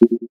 You